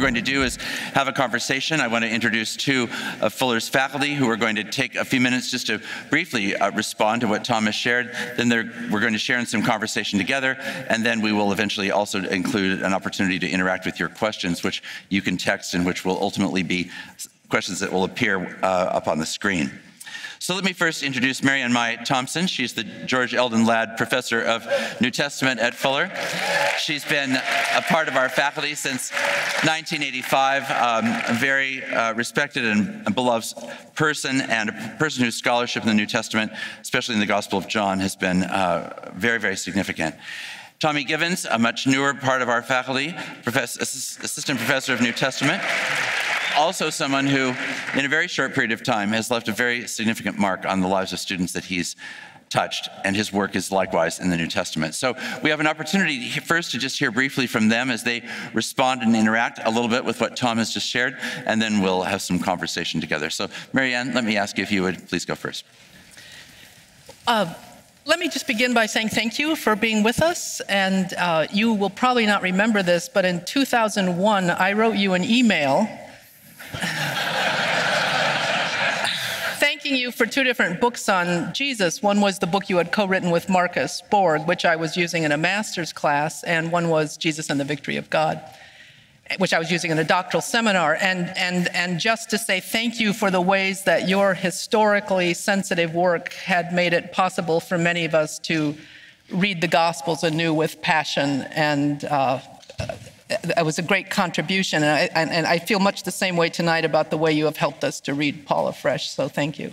going to do is have a conversation. I want to introduce two of Fuller's faculty who are going to take a few minutes just to briefly respond to what Tom has shared. Then we're going to share in some conversation together, and then we will eventually also include an opportunity to interact with your questions, which you can text and which will ultimately be questions that will appear up on the screen. So let me first introduce Marianne Meye Thompson. She's the George Eldon Ladd Professor of New Testament at Fuller. She's been a part of our faculty since 1985, a very respected and beloved person, and a person whose scholarship in the New Testament, especially in the Gospel of John, has been very, very significant. Tommy Givens, a much newer part of our faculty, Assistant Professor of New Testament. Also someone who, in a very short period of time, has left a very significant mark on the lives of students that he's touched, and his work is likewise in the New Testament. So we have an opportunity first to just hear briefly from them as they respond and interact a little bit with what Tom has just shared, and then we'll have some conversation together. So Marianne, let me ask you if you would please go first. Let me just begin by saying thank you for being with us, and you will probably not remember this, but in 2001, I wrote you an email thanking you for two different books on Jesus. One was the book you had co-written with Marcus Borg, which I was using in a master's class, and one was Jesus and the Victory of God, which I was using in a doctoral seminar. And just to say thank you for the ways that your historically sensitive work had made it possible for many of us to read the Gospels anew with passion, and it was a great contribution, and I feel much the same way tonight about the way you have helped us to read Paul afresh, so thank you.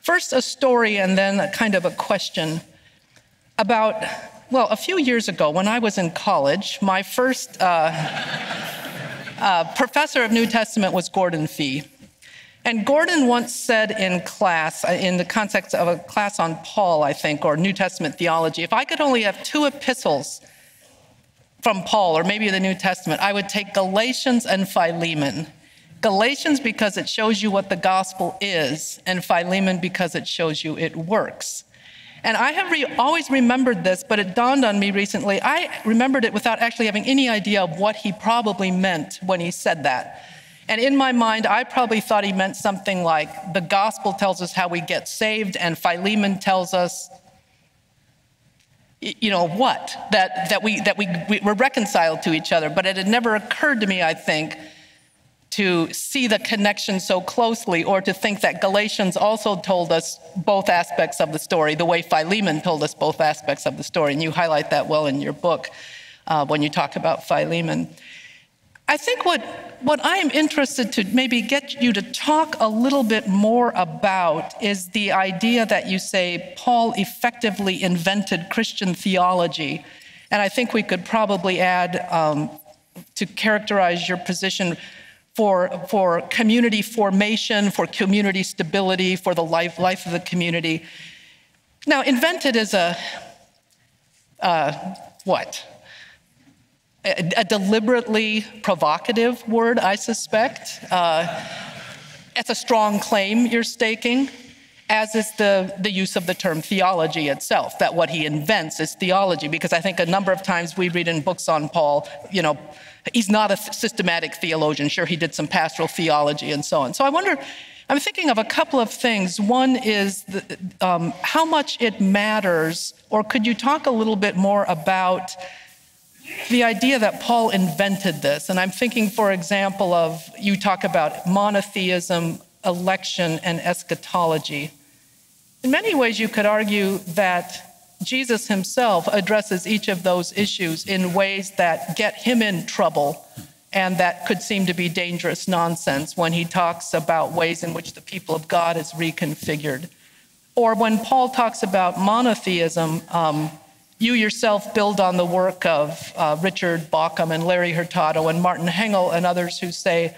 First, a story, and then a kind of a question about, well, a few years ago when I was in college, my first professor of New Testament was Gordon Fee. And Gordon once said in class, in the context of a class on Paul, I think, or New Testament theology, if I could only have two epistles from Paul, or maybe the New Testament, I would take Galatians and Philemon. Galatians because it shows you what the gospel is, and Philemon because it shows you it works. And I have always remembered this, but it dawned on me recently. I remembered it without actually having any idea of what he probably meant when he said that. And in my mind, I probably thought he meant something like, the gospel tells us how we get saved, and Philemon tells us, you know what, that we're reconciled to each other. But it had never occurred to me, I think, to see the connection so closely, or to think that Galatians also told us both aspects of the story, the way Philemon told us both aspects of the story. And you highlight that well in your book when you talk about Philemon. I think what I am interested to maybe get you to talk a little bit more about is the idea that you say Paul effectively invented Christian theology. And I think we could probably add to characterize your position for community formation, for community stability, for the life of the community. Now, invented is a, what? A deliberately provocative word, I suspect. It's a strong claim you're staking, as is the use of the term theology itself, that what he invents is theology, because I think a number of times we read in books on Paul, you know, he's not a systematic theologian. Sure, he did some pastoral theology and so on. So I wonder, I'm thinking of a couple of things. One is how much it matters, or could you talk a little bit more about the idea that Paul invented this? And I'm thinking, for example, of you talk about monotheism, election, and eschatology. In many ways, you could argue that Jesus himself addresses each of those issues in ways that get him in trouble, and that could seem to be dangerous nonsense when he talks about ways in which the people of God is reconfigured. Or when Paul talks about monotheism, you yourself build on the work of Richard Baucom and Larry Hurtado and Martin Hengel and others who say,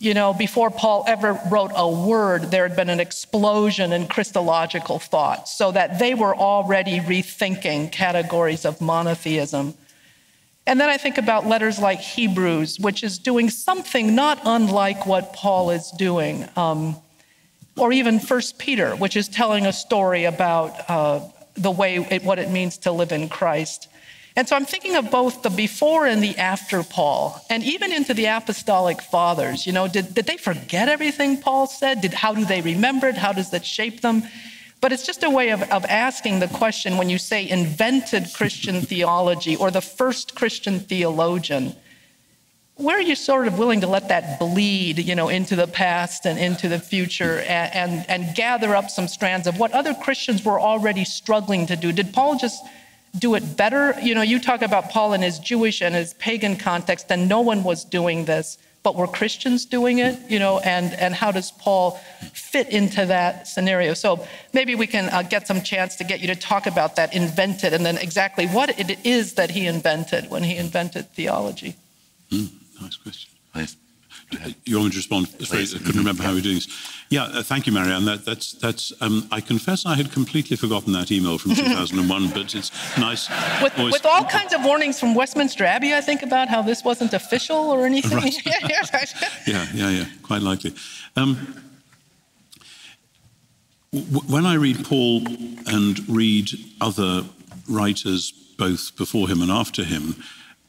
you know, before Paul ever wrote a word, there had been an explosion in Christological thought, so that they were already rethinking categories of monotheism. And then I think about letters like Hebrews, which is doing something not unlike what Paul is doing, or even First Peter, which is telling a story about the way, what it means to live in Christ. And so I'm thinking of both the before and the after Paul, and even into the apostolic fathers. You know, did they forget everything Paul said? How do they remember it? How does that shape them? But it's just a way of asking the question when you say invented Christian theology or the first Christian theologian, where are you sort of willing to let that bleed, you know, into the past and into the future and gather up some strands of what other Christians were already struggling to do? Did Paul just do it better? You know, you talk about Paul in his Jewish and his pagan context, and no one was doing this, but were Christians doing it? You know, and how does Paul fit into that scenario? So maybe we can get some chance to get you to talk about that invented and then exactly what it is that he invented when he invented theology. Mm. Nice question. Please. You want me to respond? Sorry, I couldn't remember how we're doing this. Yeah, thank you, Marianne. I confess I had completely forgotten that email from 2001, but it's nice. With all kinds of warnings from Westminster Abbey, I think, about how this wasn't official or anything. Right. Yeah, quite likely. When I read Paul and read other writers, both before him and after him,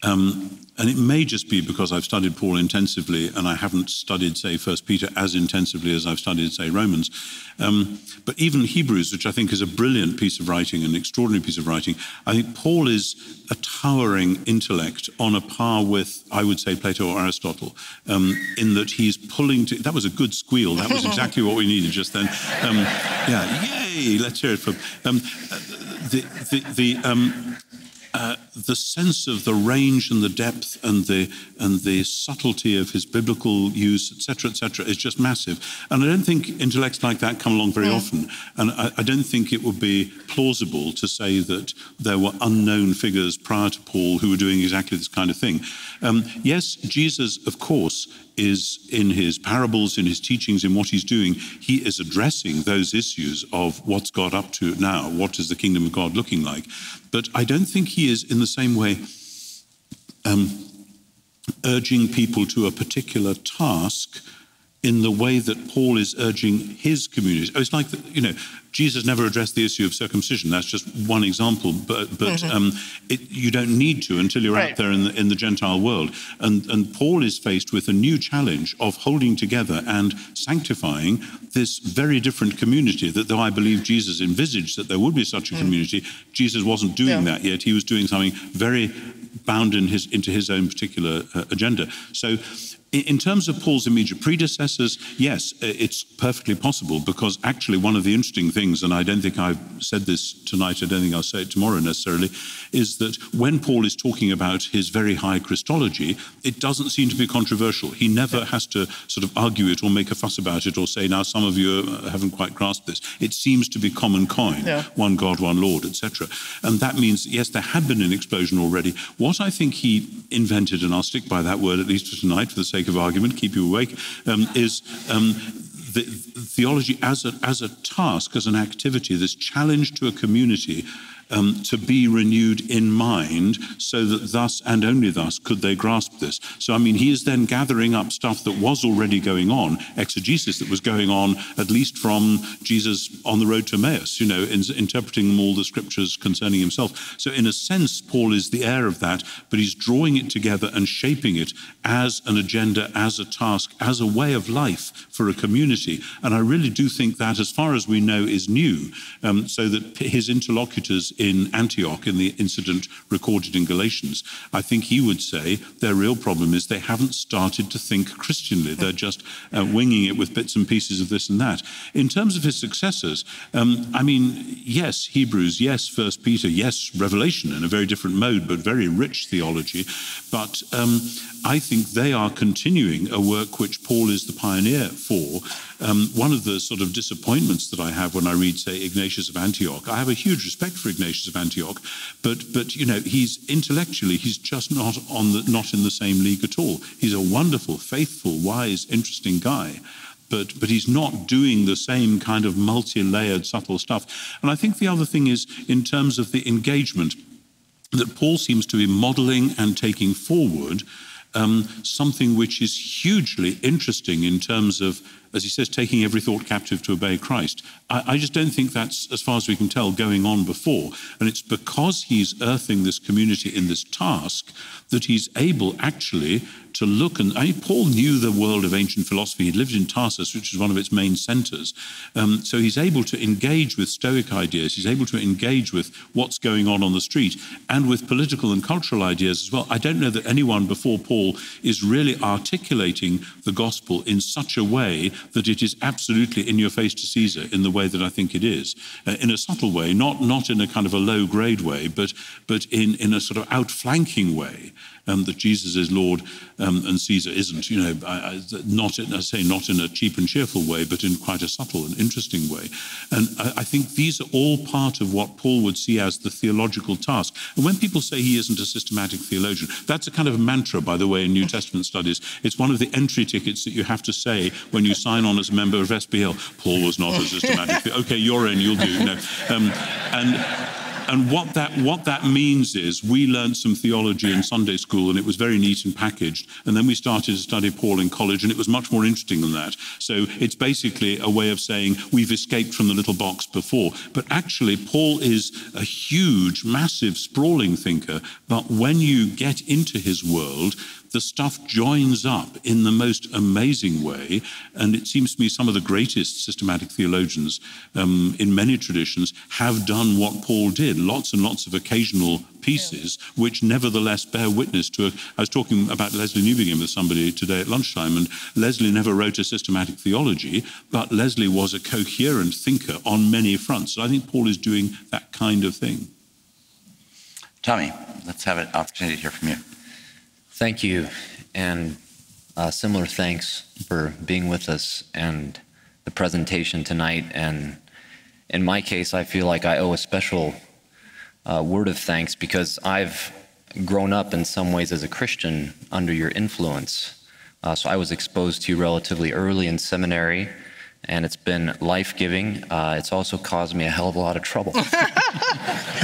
and it may just be because I've studied Paul intensively and I haven't studied, say, First Peter as intensively as I've studied, say, Romans. But even Hebrews, which I think is a brilliant piece of writing, an extraordinary piece of writing, I think Paul is a towering intellect on a par with, I would say, Plato or Aristotle, in that he's pulling to... That was a good squeal. That was exactly what we needed just then. Yay! Let's hear it from... the sense of the range and the depth and the subtlety of his biblical use, etc., etc., is just massive. And I don't think intellects like that come along very often. And I don't think it would be plausible to say that there were unknown figures prior to Paul who were doing exactly this kind of thing. Yes, Jesus, of course, is in his parables, in his teachings, in what he's doing, he is addressing those issues of what's God up to now, what is the kingdom of God looking like. But I don't think he is in the same way urging people to a particular task in the way that Paul is urging his community. It's like, Jesus never addressed the issue of circumcision. That's just one example, but you don't need to until you're right out there in the Gentile world. And Paul is faced with a new challenge of holding together and sanctifying this very different community that, though I believe Jesus envisaged that there would be such a community, Jesus wasn't doing that yet. He was doing something very bound into his own particular agenda. So in terms of Paul's immediate predecessors, yes, it's perfectly possible, because actually one of the interesting things, and I don't think I've said this tonight, I don't think I'll say it tomorrow necessarily, is that when Paul is talking about his very high Christology, it doesn't seem to be controversial. He never has to sort of argue it or make a fuss about it or say, now some of you haven't quite grasped this. It seems to be common coin, one God, one Lord, etc. And that means, yes, there had been an explosion already. What I think he invented, and I'll stick by that word at least for tonight, for the sake of argument, keep you awake, is the theology as a task, as an activity, this challenge to a community to be renewed in mind, so that thus and only thus could they grasp this. So, he is then gathering up stuff that was already going on, exegesis that was going on at least from Jesus on the road to Emmaus, interpreting all the scriptures concerning himself. So in a sense, Paul is the heir of that, but he's drawing it together and shaping it as an agenda, as a task, as a way of life for a community. And I really do think that, as far as we know, is new, so that his interlocutors in Antioch, in the incident recorded in Galatians, I think he would say their real problem is they haven't started to think Christianly. They're just winging it with bits and pieces of this and that. In terms of his successors, yes, Hebrews, yes, First Peter, yes, Revelation in a very different mode, but very rich theology. But I think they are continuing a work which Paul is the pioneer for. One of the sort of disappointments that I have when I read, say, Ignatius of Antioch, I have a huge respect for Ignatius of Antioch, but he's intellectually, he's just not in the same league at all. He's a wonderful, faithful, wise, interesting guy, but he's not doing the same kind of multi-layered, subtle stuff. And I think the other thing is, in terms of the engagement that Paul seems to be modeling and taking forward, something which is hugely interesting in terms of as he says, taking every thought captive to obey Christ. I just don't think that's, as far as we can tell, going on before. And it's because he's earthing this community in this task that he's able actually to look. And Paul knew the world of ancient philosophy. He lived in Tarsus, which is one of its main centers. So he's able to engage with Stoic ideas. He's able to engage with what's going on the street and with political and cultural ideas as well. I don't know that anyone before Paul is really articulating the gospel in such a way that it is absolutely in your face to Caesar in the way that I think it is, in a subtle way, not in a kind of a low-grade way, but in a sort of outflanking way, that Jesus is Lord and Caesar isn't. You know, not in a cheap and cheerful way, but in quite a subtle and interesting way. And I think these are all part of what Paul would see as the theological task. And when people say he isn't a systematic theologian, that's a kind of mantra, by the way, in New Testament studies. It's one of the entry tickets that you have to say when you sign on as a member of SPL. Paul was not a systematic theologian. Okay, you're in, you'll do. No. And what that means is we learned some theology in Sunday school and it was very neat and packaged. And then we started to study Paul in college and it was much more interesting than that. So it's basically a way of saying we've escaped from the little box before. But actually, Paul is a huge, massive, sprawling thinker. But when you get into his world, the stuff joins up in the most amazing way. And it seems to me some of the greatest systematic theologians in many traditions have done what Paul did, lots and lots of occasional pieces, which nevertheless bear witness to. I was talking about Leslie Newbigin with somebody today at lunchtime, and Leslie never wrote a systematic theology, but Leslie was a coherent thinker on many fronts. So I think Paul is doing that kind of thing. Tommy, let's have an opportunity to hear from you. Thank you, and similar thanks for being with us and the presentation tonight. And in my case, I feel like I owe a special word of thanks because I've grown up in some ways as a Christian under your influence. So I was exposed to you relatively early in seminary, and it's been life-giving. It's also caused me a hell of a lot of trouble.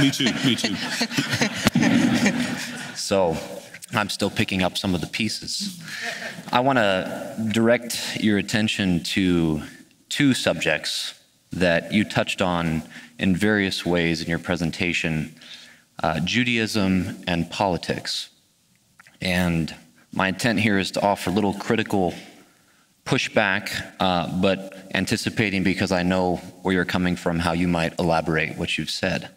Me too. So I'm still picking up some of the pieces. I want to direct your attention to two subjects that you touched on in various ways in your presentation, Judaism and politics. And my intent here is to offer little critical pushback, but anticipating because I know where you're coming from, how you might elaborate what you've said.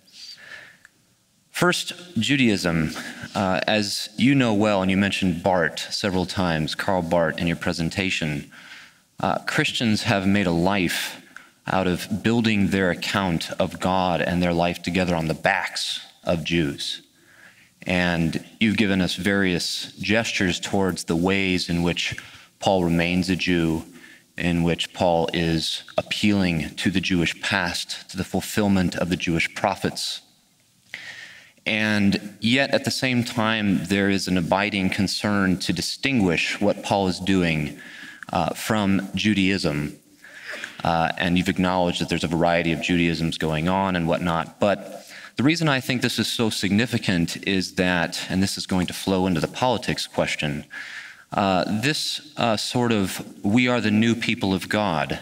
First, Judaism. As you know well, and you mentioned Barth several times, Karl Barth in your presentation, Christians have made a life out of building their account of God and their life together on the backs of Jews. And you've given us various gestures towards the ways in which Paul remains a Jew, in which Paul is appealing to the Jewish past, to the fulfillment of the Jewish prophets. And yet, at the same time, there is an abiding concern to distinguish what Paul is doing from Judaism. And you've acknowledged that there's a variety of Judaisms going on and whatnot. But the reason I think this is so significant is that, and this is going to flow into the politics question, this sort of we are the new people of God,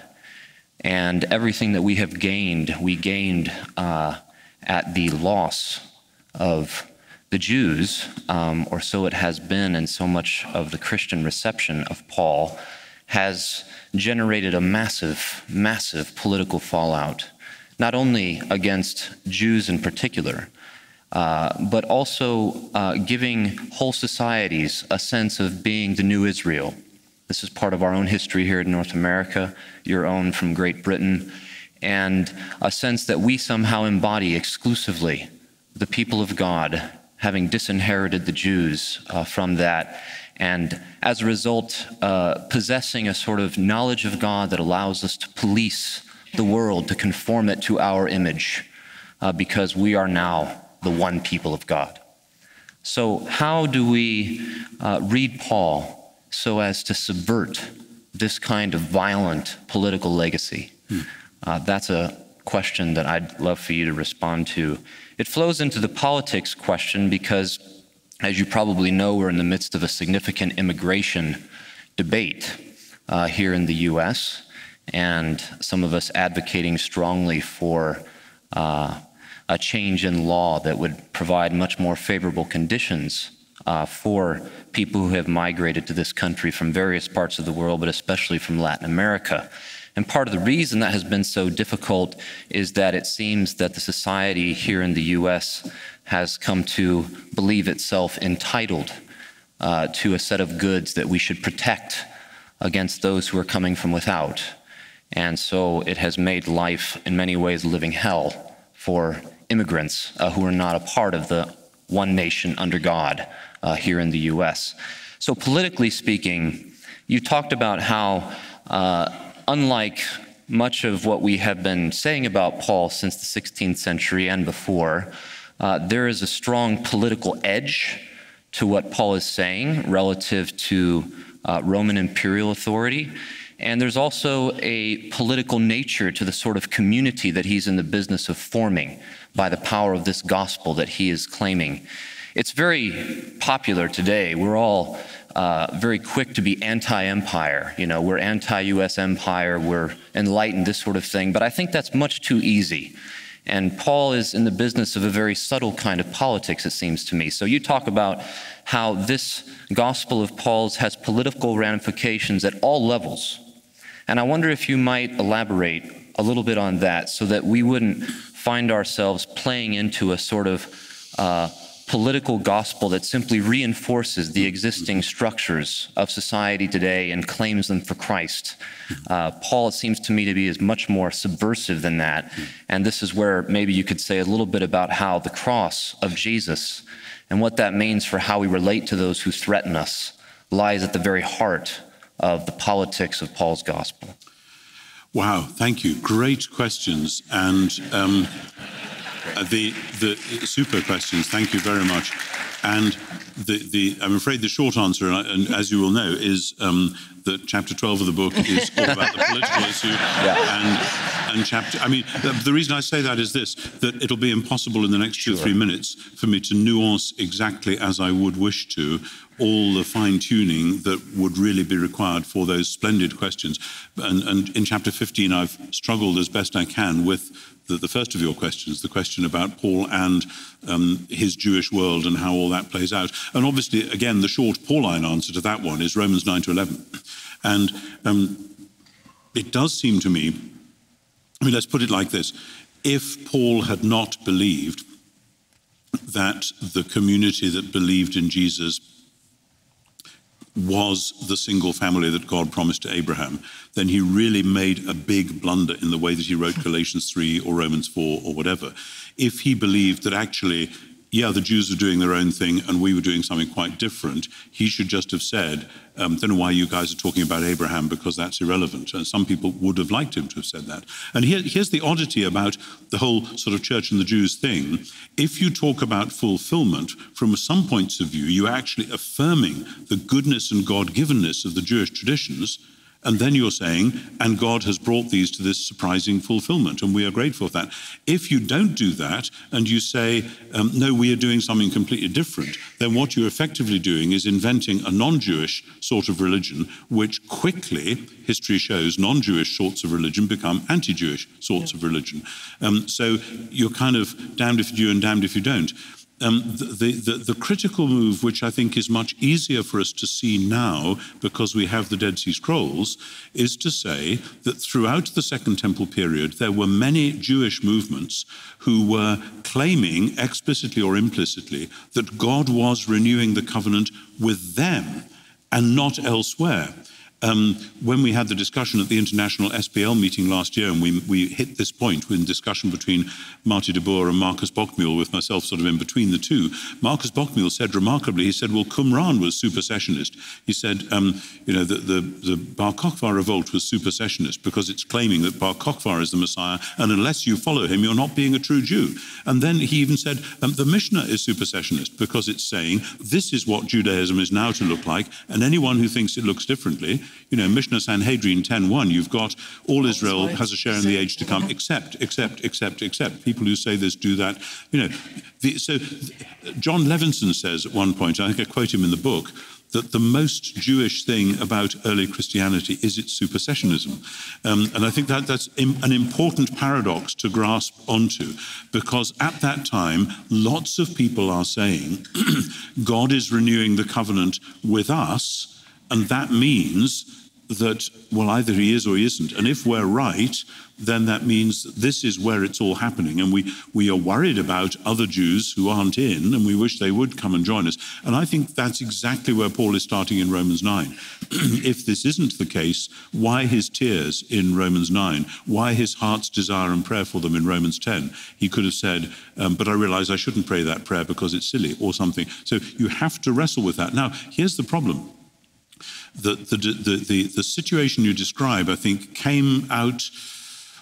and everything that we have gained, we gained at the loss of the Jews, or so it has been, and so much of the Christian reception of Paul has generated a massive, massive political fallout, not only against Jews in particular, but also giving whole societies a sense of being the new Israel. This is part of our own history here in North America, your own from Great Britain, and a sense that we somehow embody exclusively the people of God, having disinherited the Jews from that, and as a result, possessing a sort of knowledge of God that allows us to police the world, to conform it to our image, because we are now the one people of God. So how do we read Paul so as to subvert this kind of violent political legacy? That's a question that I'd love for you to respond to. It flows into the politics question because, as you probably know, we're in the midst of a significant immigration debate here in the U.S. and some of us advocating strongly for a change in law that would provide much more favorable conditions for people who have migrated to this country from various parts of the world, but especially from Latin America. And part of the reason that has been so difficult is that it seems that the society here in the U.S. has come to believe itself entitled to a set of goods that we should protect against those who are coming from without. And so it has made life, in many ways, a living hell for immigrants who are not a part of the one nation under God here in the U.S. So politically speaking, you talked about how, unlike much of what we have been saying about Paul since the 16th century and before, there is a strong political edge to what Paul is saying relative to Roman imperial authority. And there's also a political nature to the sort of community that he's in the business of forming by the power of this gospel that he is claiming. It's very popular today. We're all very quick to be anti-empire. You know, we're anti-US empire, we're enlightened, this sort of thing. But I think that's much too easy. And Paul is in the business of a very subtle kind of politics, it seems to me. So you talk about how this gospel of Paul's has political ramifications at all levels. And I wonder if you might elaborate a little bit on that so that we wouldn't find ourselves playing into a sort of political gospel that simply reinforces the existing structures of society today and claims them for Christ. Paul, it seems to me to be, is much more subversive than that. And this is where maybe you could say a little bit about how the cross of Jesus and what that means for how we relate to those who threaten us lies at the very heart of the politics of Paul's gospel. Wow, thank you. Great questions, and the super questions. Thank you very much. And I'm afraid the short answer, and as you will know, is that chapter 12 of the book is all about the political issue. Yeah. And chapter, I mean, the reason I say that is this, that it'll be impossible in the next 2 or 3 minutes for me to nuance exactly as I would wish to all the fine-tuning that would really be required for those splendid questions. And in chapter 15, I've struggled as best I can with the first of your questions, the question about Paul and his Jewish world and how all that plays out. And obviously, again, the short Pauline answer to that one is Romans 9 to 11. And it does seem to me, I mean, let's put it like this. If Paul had not believed that the community that believed in Jesus was the single family that God promised to Abraham, then he really made a big blunder in the way that he wrote Galatians 3 or Romans 4 or whatever. If he believed that actually, yeah, the Jews were doing their own thing and we were doing something quite different, he should just have said, don't know why you guys are talking about Abraham because that's irrelevant. And some people would have liked him to have said that. And here's the oddity about the whole sort of church and the Jews thing. If you talk about fulfillment, from some points of view, you're actually affirming the goodness and God-givenness of the Jewish traditions. And then you're saying, and God has brought these to this surprising fulfillment, and we are grateful for that. If you don't do that, and you say, no, we are doing something completely different, then what you're effectively doing is inventing a non-Jewish sort of religion, which quickly, history shows, non-Jewish sorts of religion become anti-Jewish sorts of religion. So you're kind of damned if you do and damned if you don't. The critical move, which I think is much easier for us to see now because we have the Dead Sea Scrolls, is to say that throughout the Second Temple period, there were many Jewish movements who were claiming explicitly or implicitly that God was renewing the covenant with them and not elsewhere. When we had the discussion at the International SPL meeting last year, and we hit this point in discussion between Marty de Boer and Marcus Bockmuehl, with myself sort of in between the two, Marcus Bockmuehl said remarkably, he said, well, Qumran was supersessionist. He said, you know, the Bar Kokhba revolt was supersessionist because it's claiming that Bar Kokhba is the Messiah, and unless you follow him, you're not being a true Jew. And then he even said, the Mishnah is supersessionist because it's saying this is what Judaism is now to look like, and anyone who thinks it looks differently, you know, Mishnah Sanhedrin 10:1, you've got all Israel has a share in the age to come, except. People who say this do that, you know. So John Levinson says at one point, I think I quote him in the book, that the most Jewish thing about early Christianity is its supersessionism. And I think that that's an important paradox to grasp onto, because at that time, lots of people are saying, God is renewing the covenant with us, and that means that, well, either he is or he isn't. And if we're right, then that means this is where it's all happening. And we are worried about other Jews who aren't in, and we wish they would come and join us. And I think that's exactly where Paul is starting in Romans 9. If this isn't the case, why his tears in Romans 9? Why his heart's desire and prayer for them in Romans 10? He could have said, but I realize I shouldn't pray that prayer because it's silly or something. So you have to wrestle with that. Now, here's the problem. The situation you describe, I think, came out,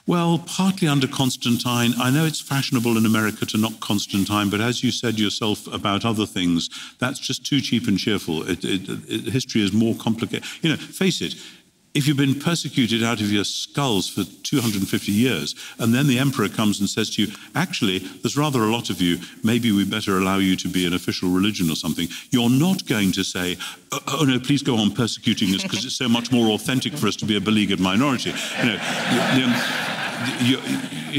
well, partly under Constantine. I know it's fashionable in America to knock Constantine, but as you said yourself about other things, that's just too cheap and cheerful. History is more complicated. You know, face it, if you've been persecuted out of your skulls for 250 years, and then the emperor comes and says to you, actually, there's rather a lot of you, maybe we better allow you to be an official religion or something, you're not going to say, oh no, please go on persecuting us because it's so much more authentic for us to be a beleaguered minority. You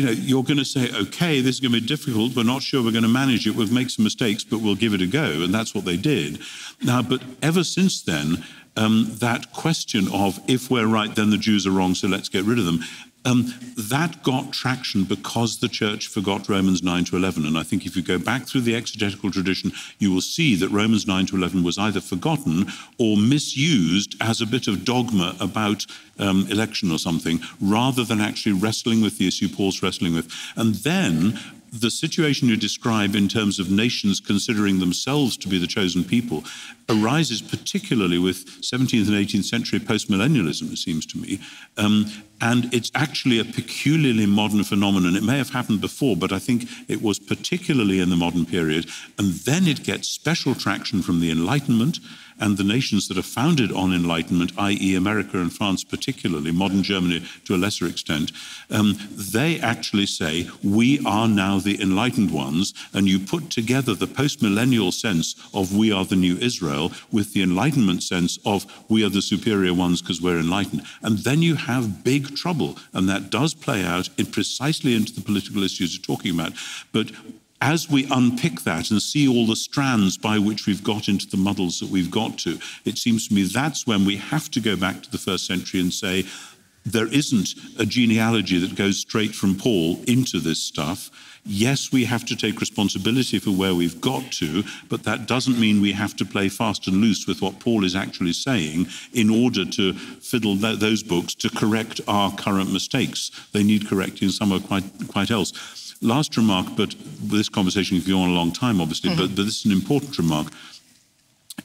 know, you're going to say, okay, this is going to be difficult, we're not sure we're going to manage it, we'll make some mistakes, but we'll give it a go. And that's what they did. Now, but ever since then, that question of, if we're right, then the Jews are wrong, so let's get rid of them, that got traction because the church forgot Romans 9 to 11. And I think if you go back through the exegetical tradition, you will see that Romans 9 to 11 was either forgotten or misused as a bit of dogma about election or something, rather than actually wrestling with the issue Paul's wrestling with. And then the situation you describe in terms of nations considering themselves to be the chosen people arises particularly with 17th and 18th century post-millennialism, it seems to me. And it's actually a peculiarly modern phenomenon. It may have happened before, but I think it was particularly in the modern period. And then it gets special traction from the Enlightenment and the nations that are founded on Enlightenment, i.e. America and France particularly, modern Germany to a lesser extent, they actually say, we are now the enlightened ones, and you put together the post-millennial sense of we are the new Israel with the Enlightenment sense of we are the superior ones because we're enlightened. And then you have big trouble, and that does play out precisely into the political issues you're talking about. But as we unpick that and see all the strands by which we've got into the muddles that we've got to, it seems to me that's when we have to go back to the first century and say, there isn't a genealogy that goes straight from Paul into this stuff. Yes, we have to take responsibility for where we've got to, but that doesn't mean we have to play fast and loose with what Paul is actually saying in order to fiddle those books to correct our current mistakes. They need correcting somewhere quite else. Last remark, but this conversation can go on a long time, obviously, but this is an important remark.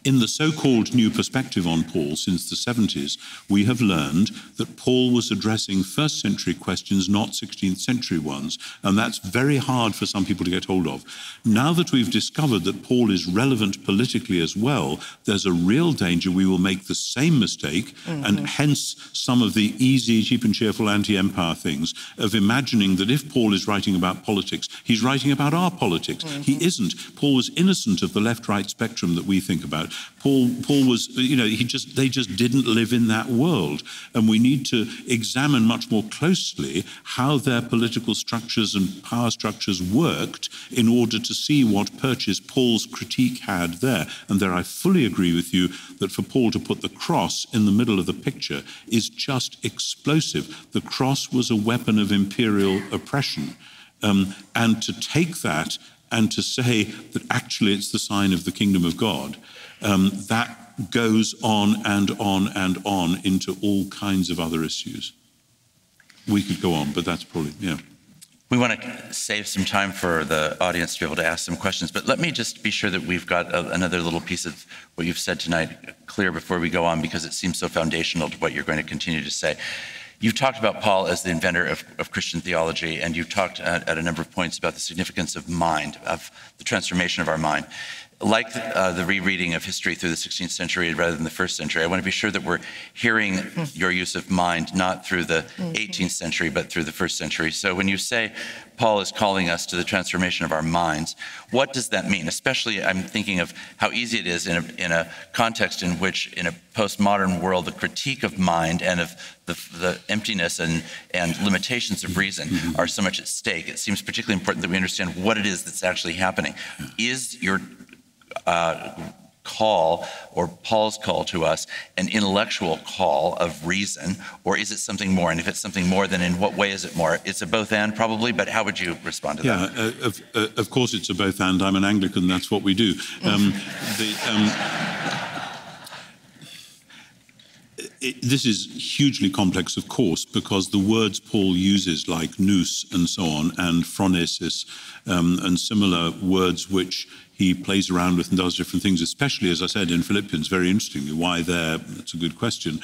In the so-called new perspective on Paul since the 70s, we have learned that Paul was addressing first-century questions, not 16th-century ones, and that's very hard for some people to get hold of. Now that we've discovered that Paul is relevant politically as well, there's a real danger we will make the same mistake, and hence some of the easy, cheap and cheerful anti-empire things of imagining that if Paul is writing about politics, he's writing about our politics. He isn't. Paul was innocent of the left-right spectrum that we think about. Paul was, you know, they just didn't live in that world. And we need to examine much more closely how their political structures and power structures worked in order to see what purchase Paul's critique had there. And there I fully agree with you that for Paul to put the cross in the middle of the picture is just explosive. The cross was a weapon of imperial oppression. And to take that and to say that actually it's the sign of the kingdom of God, that goes on and on and on into all kinds of other issues. We could go on, but that's probably, yeah. We want to save some time for the audience to be able to ask some questions, but let me just be sure that we've got another little piece of what you've said tonight clear before we go on, because it seems so foundational to what you're going to continue to say. You've talked about Paul as the inventor of Christian theology, and you've talked at a number of points about the significance of mind, of the transformation of our mind. like the rereading of history through the 16th century rather than the first century, I want to be sure that we're hearing your use of mind not through the 18th century, but through the first century. So when you say Paul is calling us to the transformation of our minds, what does that mean? Especially I'm thinking of how easy it is in a context in which in a postmodern world, the critique of mind and of the emptiness and limitations of reason are so much at stake. It seems particularly important that we understand what it is that's actually happening. Is your call, or Paul's call to us, an intellectual call of reason, or is it something more? And if it's something more, then in what way is it more? It's a both and probably, but how would you respond to that? Yeah, of course it's a both and. I'm an Anglican, that's what we do. This is hugely complex, of course, because the words Paul uses, like nous and so on, and phronesis, and similar words which he plays around with and does different things, especially, as I said, in Philippians, very interestingly. Why there? That's a good question.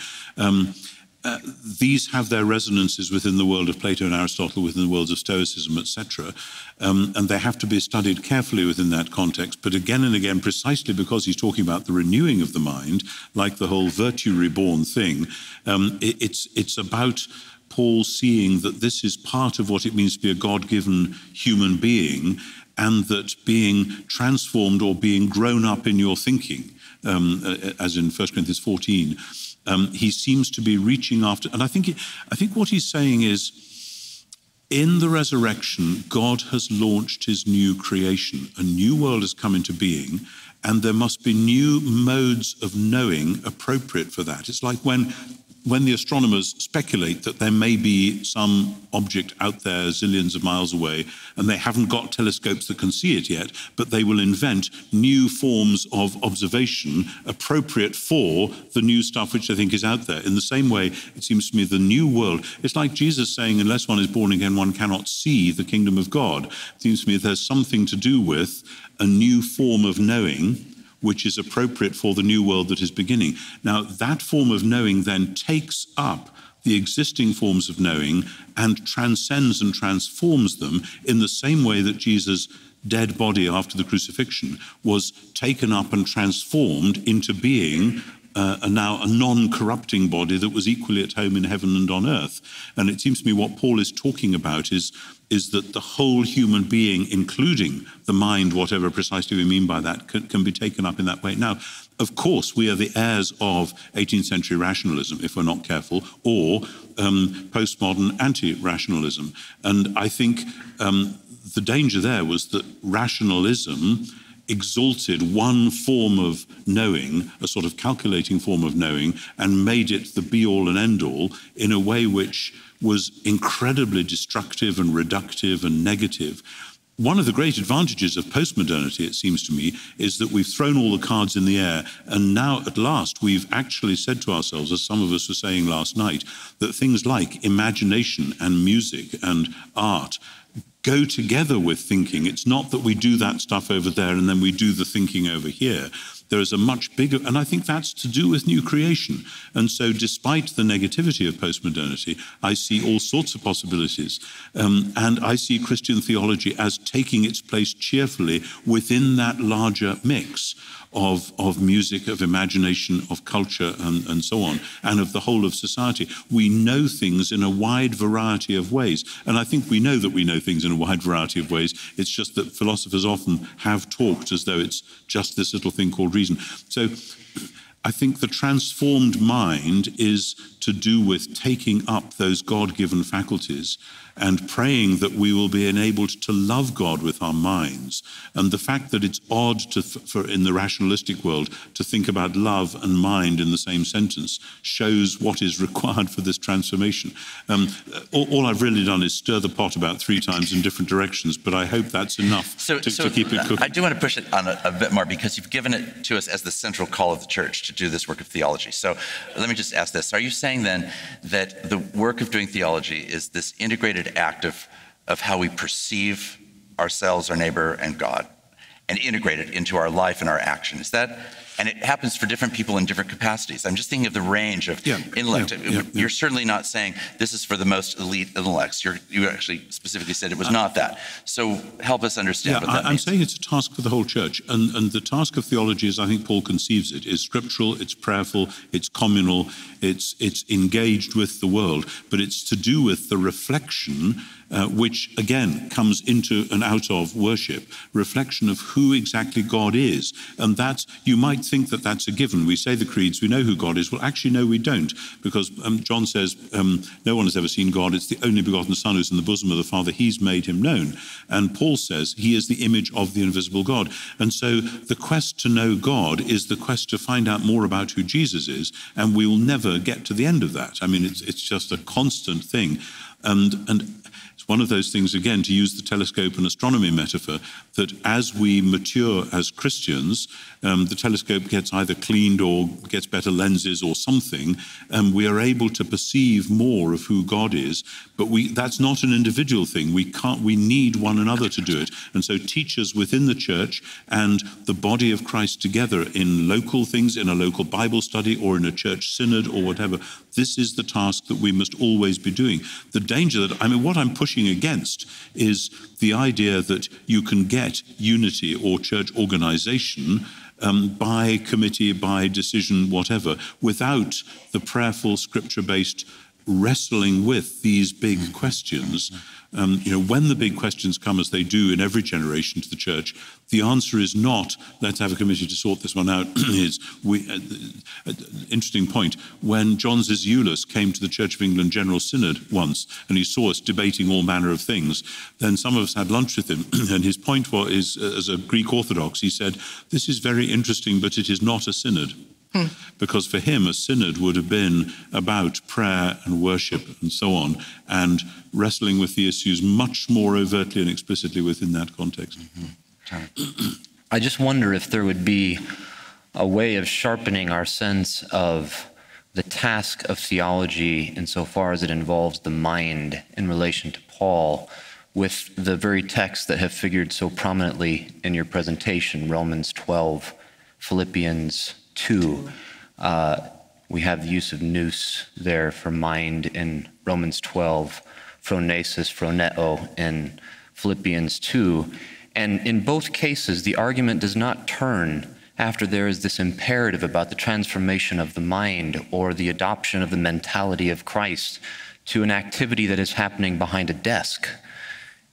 These have their resonances within the world of Plato and Aristotle, within the worlds of Stoicism, etc. And they have to be studied carefully within that context. But again and again, precisely because he's talking about the renewing of the mind, like the whole virtue reborn thing, it's about Paul seeing that this is part of what it means to be a God-given human being, and that being transformed or being grown up in your thinking, as in 1 Corinthians 14, he seems to be reaching after. And I think what he's saying is, in the resurrection, God has launched his new creation. A new world has come into being, and there must be new modes of knowing appropriate for that. It's like when the astronomers speculate that there may be some object out there zillions of miles away, and they haven't got telescopes that can see it yet, but they will invent new forms of observation appropriate for the new stuff which they think is out there. In the same way, it seems to me the new world, it's like Jesus saying, unless one is born again, one cannot see the kingdom of God. It seems to me there's something to do with a new form of knowing which is appropriate for the new world that is beginning. Now, that form of knowing then takes up the existing forms of knowing and transcends and transforms them in the same way that Jesus' dead body after the crucifixion was taken up and transformed into being a non-corrupting body that was equally at home in heaven and on earth. And it seems to me what Paul is talking about is that the whole human being, including the mind, whatever precisely we mean by that, can be taken up in that way. Now, of course, we are the heirs of 18th century rationalism, if we're not careful, or postmodern anti-rationalism. And I think the danger there was that rationalism exalted one form of knowing, a sort of calculating form of knowing, and made it the be-all and end-all in a way which was incredibly destructive and reductive and negative. One of the great advantages of postmodernity, it seems to me, is that we've thrown all the cards in the air, and now at last we've actually said to ourselves, as some of us were saying last night, that things like imagination and music and art go together with thinking. It's not that we do that stuff over there and then we do the thinking over here. There is a much bigger, and I think that's to do with new creation. And so despite the negativity of postmodernity, I see all sorts of possibilities. And I see Christian theology as taking its place cheerfully within that larger mix of music, of imagination, of culture, and so on, and of the whole of society. We know things in a wide variety of ways. And I think we know that we know things in a wide variety of ways. It's just that philosophers often have talked as though it's just this little thing called reason. So I think the transformed mind is to do with taking up those God-given faculties and praying that we will be enabled to love God with our minds. And the fact that it's odd for in the rationalistic world to think about love and mind in the same sentence shows what is required for this transformation. All I've really done is stir the pot about 3 times in different directions, but I hope that's enough to keep it cooking. I do want to push it on a bit more, because you've given it to us as the central call of the church to do this work of theology. So let me just ask this. Are you saying then that the work of doing theology is this integrated act of how we perceive ourselves, our neighbor, and God, and integrate it into our life and our action? Is that And it happens for different people in different capacities. I'm just thinking of the range of intellect. You're certainly not saying this is for the most elite intellects. You actually specifically said it was not that. So help us understand what that means. I'm saying it's a task for the whole church. And the task of theology, as I think Paul conceives it, is scriptural, it's prayerful, it's communal, it's engaged with the world. But it's to do with the reflection which, again, comes into and out of worship, reflection of who exactly God is. And that's, you might think that that's a given. We say the creeds, we know who God is. Well, actually, no, we don't, because John says, no one has ever seen God. It's the only begotten Son who's in the bosom of the Father. He's made him known. And Paul says he is the image of the invisible God. And so the quest to know God is the quest to find out more about who Jesus is, and we will never get to the end of that. I mean, it's just a constant thing. And it's one of those things, again, to use the telescope and astronomy metaphor, that as we mature as Christians, the telescope gets either cleaned or gets better lenses or something, and we are able to perceive more of who God is. But that's not an individual thing. We need one another to do it. And so teachers within the church and the body of Christ together in local things, in a local Bible study or in a church synod or whatever, this is the task that we must always be doing. The danger that, I mean, what I'm pushing against is the idea that you can get unity or church organization by committee, by decision, whatever, without the prayerful, scripture-based wrestling with these big questions. You know, when the big questions come, as they do in every generation to the church, the answer is not, let's have a committee to sort this one out. Interesting point. When John Zisioulas came to the Church of England General Synod once, and he saw us debating all manner of things, then some of us had lunch with him, and his point was, as a Greek Orthodox, he said, this is very interesting, but it is not a synod. Because for him, a synod would have been about prayer and worship and so on, and wrestling with the issues much more overtly and explicitly within that context. I just wonder if there would be a way of sharpening our sense of the task of theology insofar as it involves the mind in relation to Paul with the very texts that have figured so prominently in your presentation, Romans 12, Philippians 2. We have the use of nous there for mind in Romans 12, phronesis, phroneo in Philippians 2. And in both cases, the argument does not turn after there is this imperative about the transformation of the mind or the adoption of the mentality of Christ to an activity that is happening behind a desk.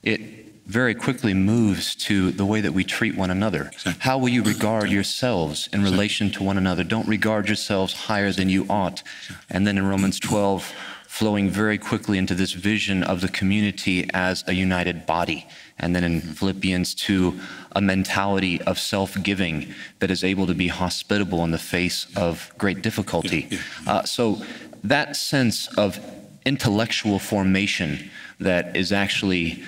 It very quickly moves to the way that we treat one another. Exactly. How will you regard yourselves in relation to one another? Don't regard yourselves higher than you ought. And then in Romans 12, flowing very quickly into this vision of the community as a united body. And then in Philippians 2, a mentality of self-giving that is able to be hospitable in the face of great difficulty. So that sense of intellectual formation that is actually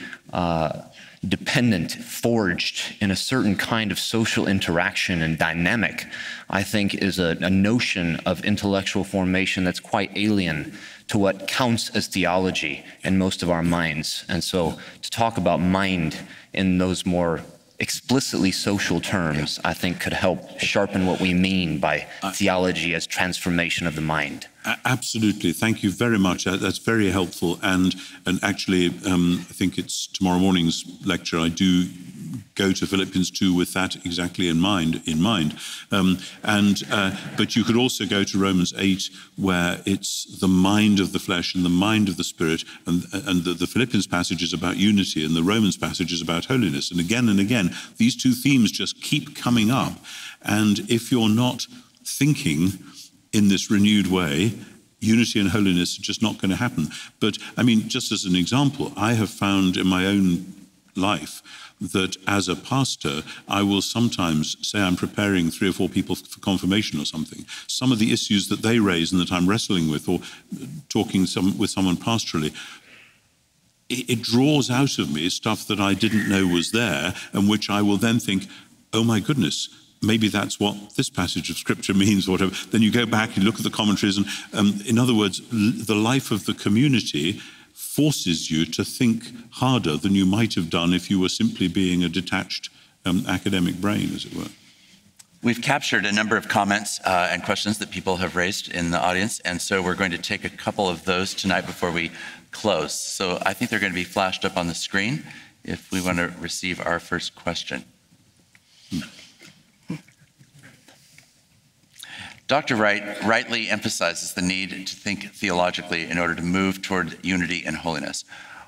dependent, forged in a certain kind of social interaction and dynamic, I think is a notion of intellectual formation that's quite alien to what counts as theology in most of our minds. And so to talk about mind in those more explicitly social terms, I think could help sharpen what we mean by theology as transformation of the mind. Absolutely. Thank you very much. That's very helpful. And actually, I think it's tomorrow morning's lecture. I do go to Philippians 2 with that exactly in mind. But you could also go to Romans 8, where it's the mind of the flesh and the mind of the spirit. And the Philippians passage is about unity, and the Romans passage is about holiness. And again, these two themes just keep coming up. And if you're not thinking in this renewed way, unity and holiness are just not going to happen. But I mean, just as an example, I have found in my own life that as a pastor, I will sometimes say I'm preparing 3 or 4 people for confirmation or something. Some of the issues that they raise and that I'm wrestling with, or talking with someone pastorally, it draws out of me stuff that I didn't know was there, and which I will then think, oh my goodness, maybe that's what this passage of scripture means, or whatever. Then you go back and look at the commentaries. And in other words, the life of the community forces you to think harder than you might have done if you were simply being a detached academic brain, as it were. We've captured a number of comments and questions that people have raised in the audience, and so we're going to take a couple of those tonight before we close. So I think they're going to be flashed up on the screen if we want to receive our first question. Dr. Wright rightly emphasizes the need to think theologically in order to move toward unity and holiness.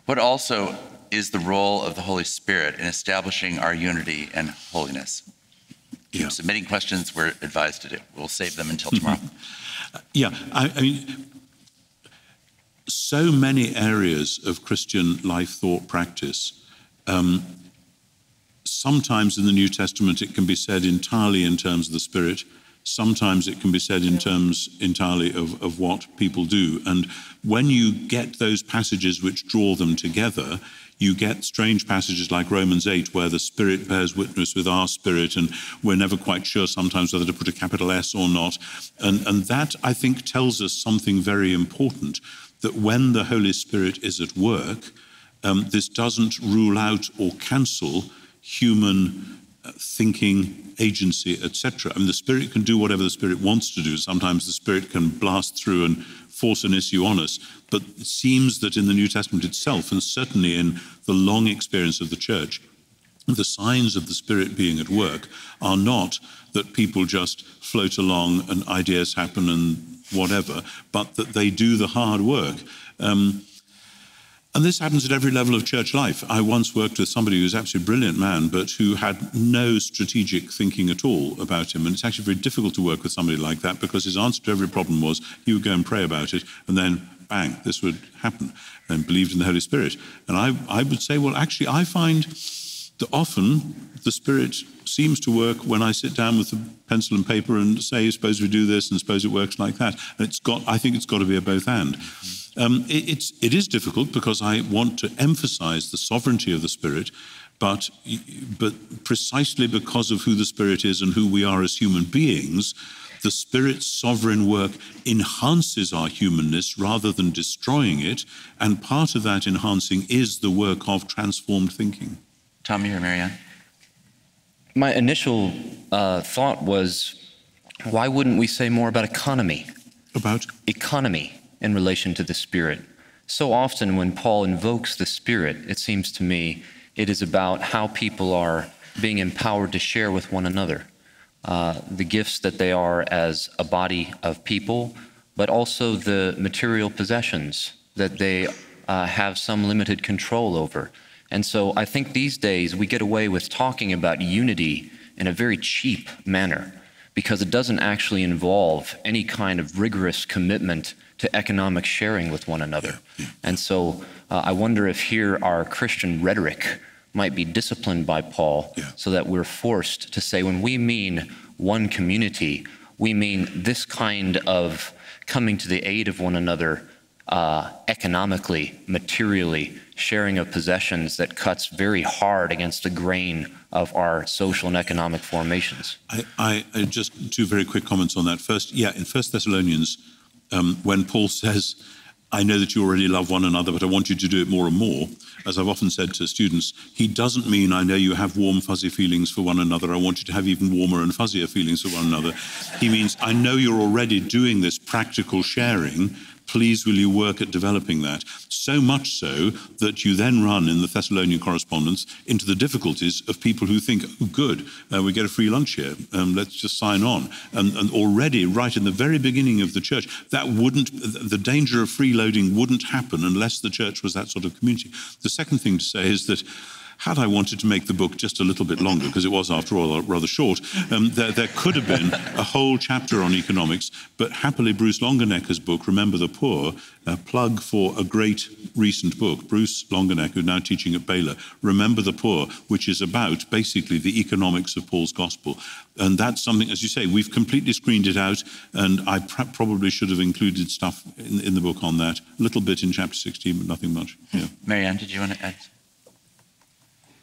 What also is the role of the Holy Spirit in establishing our unity and holiness? Yeah. Submitting questions we're advised to do. We'll save them until tomorrow. Yeah, I mean, so many areas of Christian life, thought, practice, sometimes in the New Testament it can be said entirely in terms of the Spirit. Sometimes it can be said in terms entirely of what people do. And when you get those passages which draw them together, you get strange passages like Romans 8, where the Spirit bears witness with our spirit, and we're never quite sure sometimes whether to put a capital S or not. And that, I think, tells us something very important, that when the Holy Spirit is at work, this doesn't rule out or cancel human thinking, agency, etc. I mean, the Spirit can do whatever the Spirit wants to do. Sometimes the Spirit can blast through and force an issue on us, but it seems that in the New Testament itself, and certainly in the long experience of the Church, the signs of the Spirit being at work are not that people just float along and ideas happen and whatever, but that they do the hard work. And this happens at every level of church life. I once worked with somebody who's an absolutely brilliant man, but who had no strategic thinking at all about him. And it's actually very difficult to work with somebody like that, because his answer to every problem was he would go and pray about it, and then bang, this would happen, and believed in the Holy Spirit. And I would say, well, actually, I find that often the Spirit seems to work when I sit down with a pencil and paper and say, suppose we do this, and suppose it works like that. And I think it's got to be a both and. It is difficult, because I want to emphasize the sovereignty of the Spirit, but precisely because of who the Spirit is and who we are as human beings, the Spirit's sovereign work enhances our humanness rather than destroying it, and part of that enhancing is the work of transformed thinking. Tommy or Marianne? My initial thought was, why wouldn't we say more about economy? About? Economy. In relation to the Spirit. So often when Paul invokes the Spirit, it seems to me it is about how people are being empowered to share with one another, the gifts that they are as a body of people, but also the material possessions that they have some limited control over. And so I think these days we get away with talking about unity in a very cheap manner, because it doesn't actually involve any kind of rigorous commitment to economic sharing with one another. And so I wonder if here our Christian rhetoric might be disciplined by Paul so that we're forced to say, when we mean one community, we mean this kind of coming to the aid of one another economically, materially, sharing of possessions that cuts very hard against the grain of our social and economic formations. I just two very quick comments on that. First, in 1 Thessalonians, when Paul says, I know that you already love one another, but I want you to do it more and more, as I've often said to students, he doesn't mean, I know you have warm, fuzzy feelings for one another, I want you to have even warmer and fuzzier feelings for one another. He means, I know you're already doing this practical sharing, please will you work at developing that? So much so that you then run in the Thessalonian correspondence into the difficulties of people who think, oh, good, we get a free lunch here, let's just sign on. And already, right in the very beginning of the church, the danger of freeloading wouldn't happen unless the church was that sort of community. The second thing to say is that had I wanted to make the book just a little bit longer, because it was, after all, rather short, there could have been a whole chapter on economics, but happily Bruce Longenecker's book, Remember the Poor, a plug for a great recent book, Bruce Longenecker, now teaching at Baylor, Remember the Poor, which is about basically the economics of Paul's gospel. And that's something, as you say, we've completely screened it out, and I probably should have included stuff in the book on that, a little bit in chapter 16, but nothing much. Yeah. Marianne, did you want to add?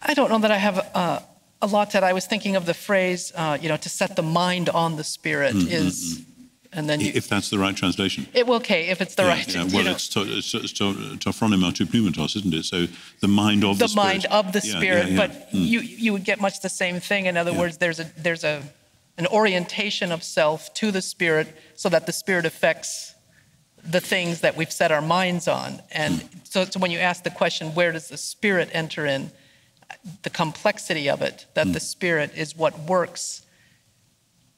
I don't know that I have a lot to add. I was thinking of the phrase, to set the mind on the Spirit is, and then if that's the right translation. It will, okay, if it's the right translation. Well, it's to phronema to pneumatos, isn't it? So the mind of the Spirit. The mind of the Spirit, but you would get much the same thing. In other words, there's a an orientation of self to the Spirit so that the Spirit affects the things that we've set our minds on. And so when you ask the question, where does the Spirit enter in, the complexity of it, that the Spirit is what works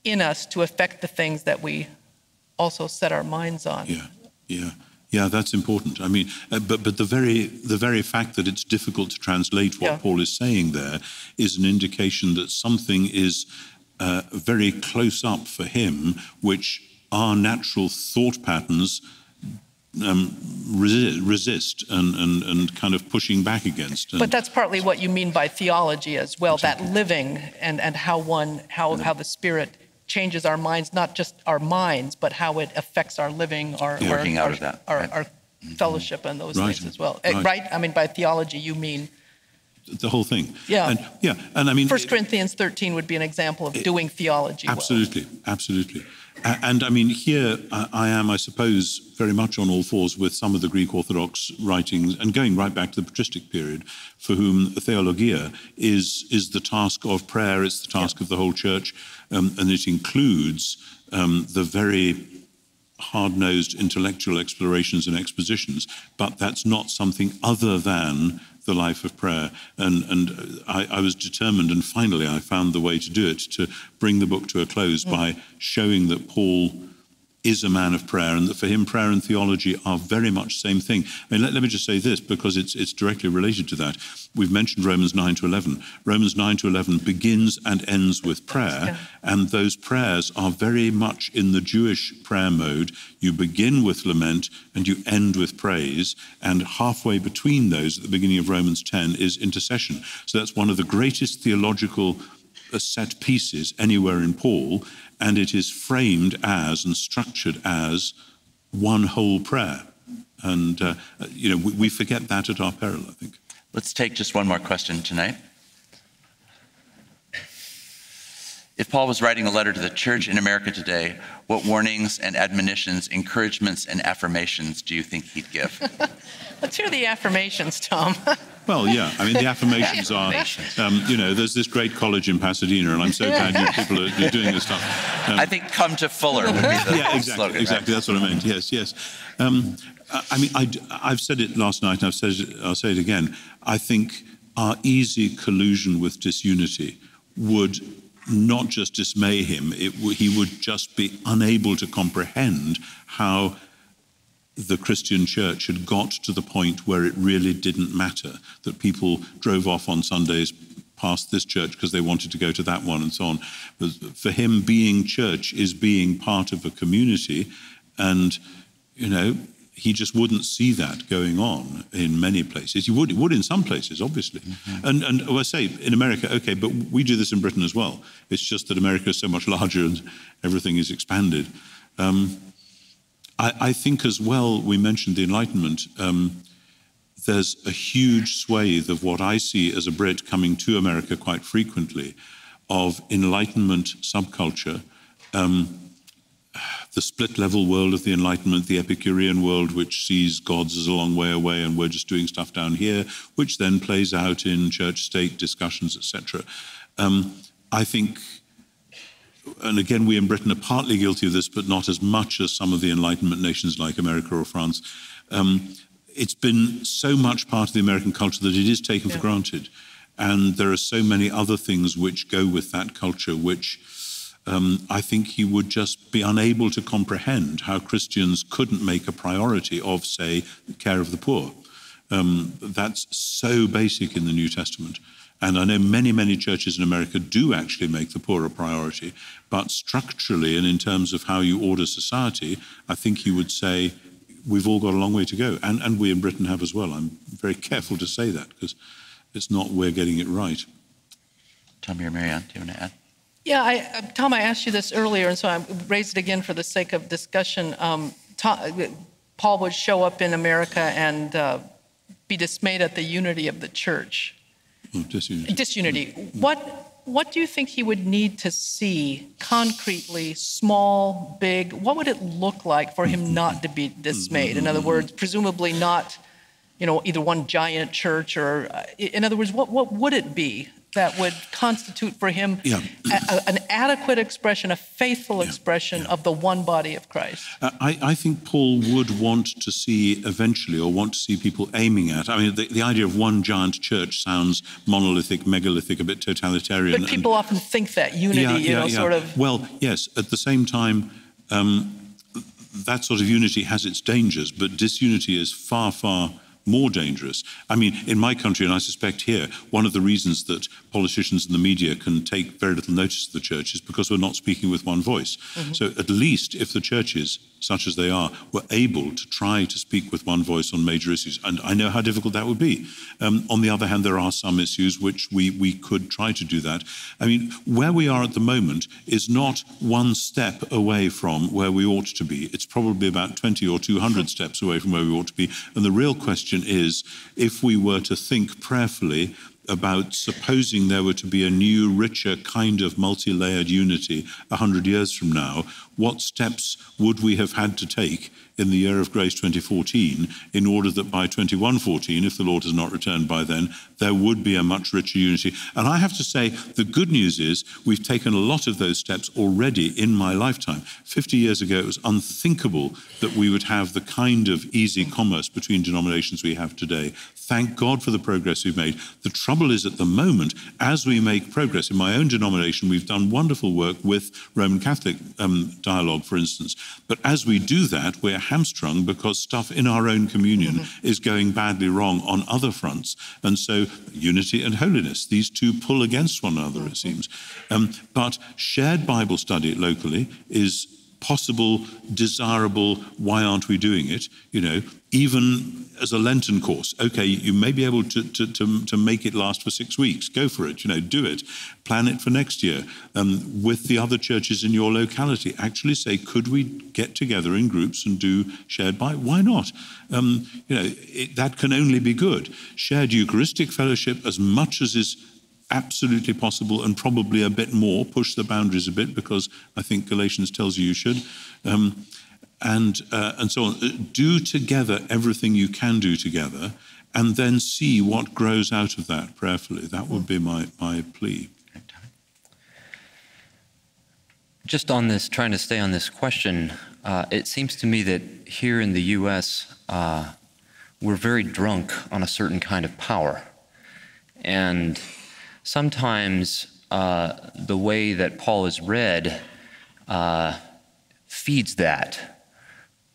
in us to affect the things that we also set our minds on. Yeah, that's important. I mean, but the very fact that it's difficult to translate what Paul is saying there is an indication that something is very close up for him, which our natural thought patterns resist and kind of pushing back against. But that's partly what you mean by theology as well, exactly. That living and how the Spirit changes our minds, not just our minds, but how it affects our living, our fellowship and those things as well. Right? I mean, by theology, you mean... the whole thing. Yeah. And I mean... 1 Corinthians 13 would be an example of doing theology. Absolutely, absolutely. And I mean, here I am, I suppose, very much on all fours with some of the Greek Orthodox writings, and going right back to the patristic period, for whom theologia is the task of prayer, it's the task of the whole church, and it includes the very hard-nosed intellectual explorations and expositions, but that's not something other than the life of prayer. And I was determined, and finally I found the way to do it, to bring the book to a close by showing that Paul is a man of prayer, and that for him prayer and theology are very much the same thing. I mean, let me just say this, because it's directly related to that. We've mentioned Romans 9 to 11. Romans 9 to 11 begins and ends with prayer, and those prayers are very much in the Jewish prayer mode. You begin with lament, and you end with praise, and halfway between those at the beginning of Romans 10 is intercession. So that's one of the greatest theological set pieces anywhere in Paul, and it is framed as and structured as one whole prayer. And, you know, we forget that at our peril, I think. Let's take just one more question tonight. If Paul was writing a letter to the church in America today, what warnings and admonitions, encouragements and affirmations do you think he'd give? Let's hear the affirmations, Tom. Well, yeah, I mean, the affirmations are, you know, there's this great college in Pasadena, and I'm so glad you people are doing this stuff. I think come to Fuller would be the slogan. Exactly, right? That's what I meant, yes. I mean, I've said it last night, and I'll say it again. I think our easy collusion with disunity would not just dismay him, he would just be unable to comprehend how the Christian church had got to the point where it really didn't matter, that people drove off on Sundays past this church because they wanted to go to that one and so on. But for him, being church is being part of a community, and, you know, he just wouldn't see that going on in many places. He would in some places, obviously. Mm-hmm. And I say, in America, okay, but we do this in Britain as well. It's just that America is so much larger and everything is expanded. I think as well, we mentioned the Enlightenment, there's a huge swathe of what I see as a Brit coming to America quite frequently, of Enlightenment subculture, the split-level world of the Enlightenment, the Epicurean world, which sees gods as a long way away and we're just doing stuff down here, which then plays out in church-state discussions, etc. I think... and again, we in Britain are partly guilty of this, but not as much as some of the Enlightenment nations like America or France. It's been so much part of the American culture that it is taken for granted. And there are so many other things which go with that culture, which I think he would just be unable to comprehend how Christians couldn't make a priority of, say, the care of the poor. That's so basic in the New Testament. And I know many, many churches in America do actually make the poor a priority, but structurally and in terms of how you order society, I think he would say, we've all got a long way to go. And we in Britain have as well. I'm very careful to say that because it's not we're getting it right. Tommy or Marianne, do you want to add? Yeah, Tom, I asked you this earlier, and so I raised it again for the sake of discussion. Paul would show up in America and be dismayed at the unity of the church. Oh, disunity. What do you think he would need to see concretely, small, big? What would it look like for him not to be dismayed? In other words, presumably not you know, either one giant church or, in other words, what would it be that would constitute for him an adequate expression, a faithful expression of the one body of Christ? I think Paul would want to see eventually, or want to see people aiming at, I mean, the idea of one giant church sounds monolithic, megalithic, a bit totalitarian. But people often think that, unity, sort of... Well, yes, at the same time, that sort of unity has its dangers, but disunity is far, far more dangerous. I mean, in my country, and I suspect here, one of the reasons that politicians and the media can take very little notice of the church is because we're not speaking with one voice. Mm-hmm. So at least if the churches, such as they are, were able to try to speak with one voice on major issues, and I know how difficult that would be. On the other hand, there are some issues which we could try to do that. I mean, where we are at the moment is not one step away from where we ought to be. It's probably about 20 or 200 steps away from where we ought to be. And the real question is, if we were to think prayerfully about supposing there were to be a new, richer kind of multi-layered unity 100 years from now, what steps would we have had to take in the year of grace 2014 in order that by 2114, if the Lord has not returned by then, there would be a much richer unity? And I have to say, the good news is we've taken a lot of those steps already in my lifetime. 50 years ago, it was unthinkable that we would have the kind of easy commerce between denominations we have today. Thank God for the progress we've made. The trouble is, at the moment, as we make progress, in my own denomination, we've done wonderful work with Roman Catholic dialogue, for instance. But as we do that, we're hamstrung because stuff in our own communion is going badly wrong on other fronts. And so unity and holiness, these two pull against one another, it seems. But shared Bible study locally is possible, desirable. Why aren't we doing it? You know, even as a Lenten course, okay, you may be able to make it last for 6 weeks. Go for it, you know, do it. Plan it for next year. With the other churches in your locality, actually say, could we get together in groups and do shared Bible? Why not? You know, that can only be good. Shared Eucharistic fellowship, as much as is absolutely possible, and probably a bit more, push the boundaries a bit, because I think Galatians tells you should. And so on. Do together everything you can do together, and then see what grows out of that prayerfully. That would be my plea. Just on this, trying to stay on this question, it seems to me that here in the U.S., we're very drunk on a certain kind of power. And sometimes the way that Paul is read feeds that.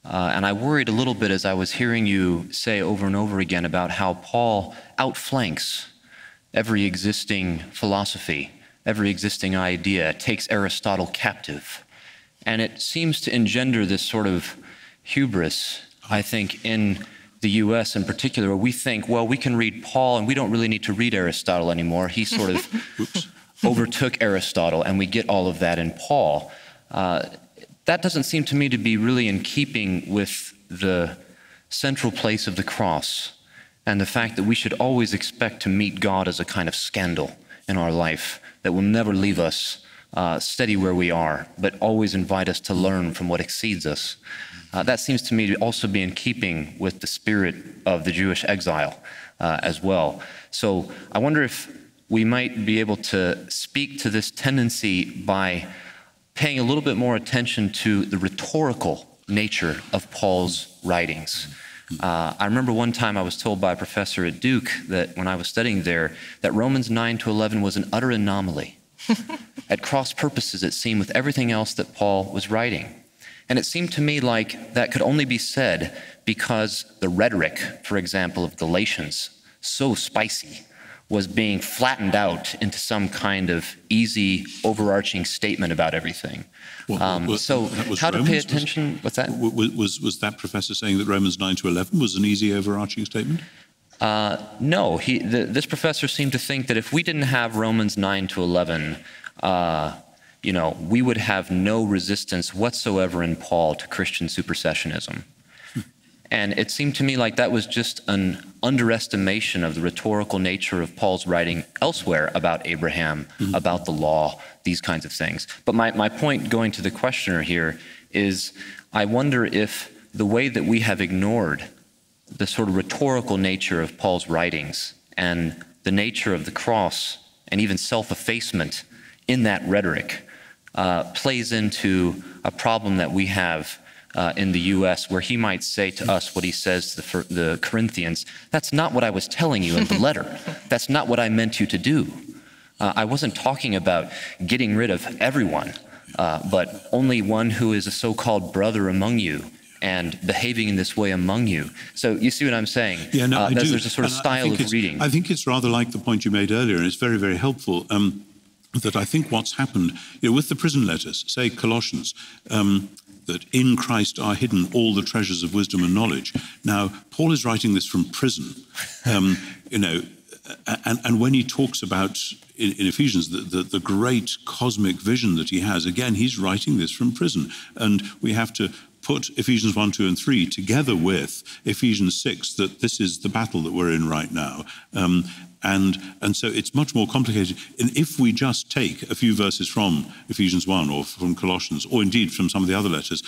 And I worried a little bit as I was hearing you say over and over again about how Paul outflanks every existing philosophy, every existing idea, takes Aristotle captive. And it seems to engender this sort of hubris, I think, in the US in particular, where we think, well, we can read Paul and we don't really need to read Aristotle anymore. He sort of overtook Aristotle, and we get all of that in Paul. That doesn't seem to me to be really in keeping with the central place of the cross and the fact that we should always expect to meet God as a kind of scandal in our life that will never leave us steady where we are, but always invite us to learn from what exceeds us. That seems to me to also be in keeping with the spirit of the Jewish exile as well. So I wonder if we might be able to speak to this tendency by paying a little bit more attention to the rhetorical nature of Paul's writings. I remember one time I was told by a professor at Duke that when I was studying there, that Romans 9 to 11 was an utter anomaly. At cross purposes, it seemed, with everything else that Paul was writing. And it seemed to me like that could only be said because the rhetoric, for example, of Galatians, so spicy, was being flattened out into some kind of easy, overarching statement about everything. So how to pay attention? What's that? Was that professor saying that Romans 9 to 11 was an easy, overarching statement? No. This professor seemed to think that if we didn't have Romans 9 to 11, you know, we would have no resistance whatsoever in Paul to Christian supersessionism. And it seemed to me like that was just an underestimation of the rhetorical nature of Paul's writing elsewhere about Abraham, about the law, these kinds of things. But my point going to the questioner here is I wonder if the way that we have ignored the sort of rhetorical nature of Paul's writings and the nature of the cross and even self-effacement in that rhetoric plays into a problem that we have in the U.S., where he might say to us what he says to the Corinthians, that's not what I was telling you in the letter. That's not what I meant you to do. I wasn't talking about getting rid of everyone, but only one who is a so-called brother among you and behaving in this way among you. So you see what I'm saying? Yeah, no, I do. There's a sort of style of reading. I think it's rather like the point you made earlier, and it's very, very helpful, that I think what's happened, you know, with the prison letters, say Colossians, that in Christ are hidden all the treasures of wisdom and knowledge. Now, Paul is writing this from prison, you know, and when he talks about, in Ephesians, the great cosmic vision that he has, again, he's writing this from prison. And we have to put Ephesians 1, 2, and 3 together with Ephesians 6, that this is the battle that we're in right now. And so it's much more complicated. And if we just take a few verses from Ephesians 1 or from Colossians, or indeed from some of the other letters,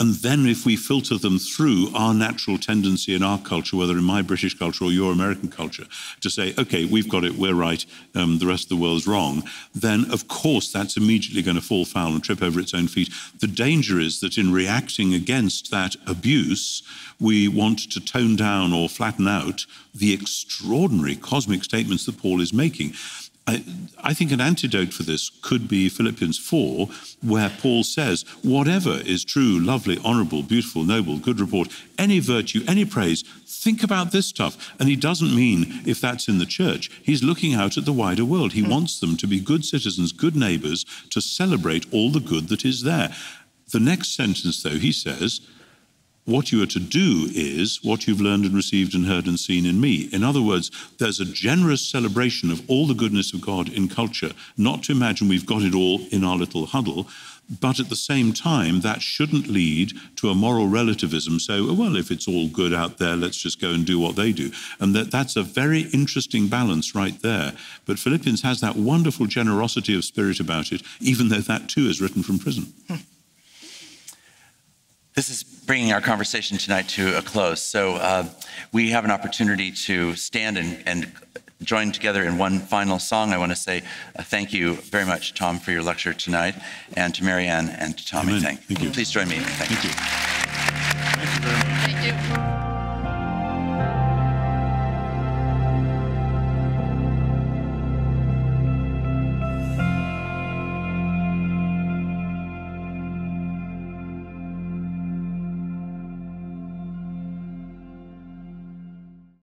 and then if we filter them through our natural tendency in our culture, whether in my British culture or your American culture, to say, okay, we've got it, we're right, the rest of the world's wrong, then of course that's immediately going to fall foul and trip over its own feet. The danger is that in reacting against that abuse, we want to tone down or flatten out the extraordinary cosmic statements that Paul is making. I think an antidote for this could be Philippians 4, where Paul says, whatever is true, lovely, honorable, beautiful, noble, good report, any virtue, any praise, think about this stuff. And he doesn't mean if that's in the church. He's looking out at the wider world. He wants them to be good citizens, good neighbors, to celebrate all the good that is there. The next sentence, though, he says, what you are to do is what you've learned and received and heard and seen in me. In other words, there's a generous celebration of all the goodness of God in culture, not to imagine we've got it all in our little huddle, but at the same time, that shouldn't lead to a moral relativism. So, well, if it's all good out there, let's just go and do what they do. And that's a very interesting balance right there. But Philippians has that wonderful generosity of spirit about it, even though that too is written from prison. This is bringing our conversation tonight to a close. So we have an opportunity to stand and join together in one final song. I want to say thank you very much, Tom, for your lecture tonight, and to Marianne and to Tommy. Thank you. Please join me. Thank you. Thank you very much. Thank you.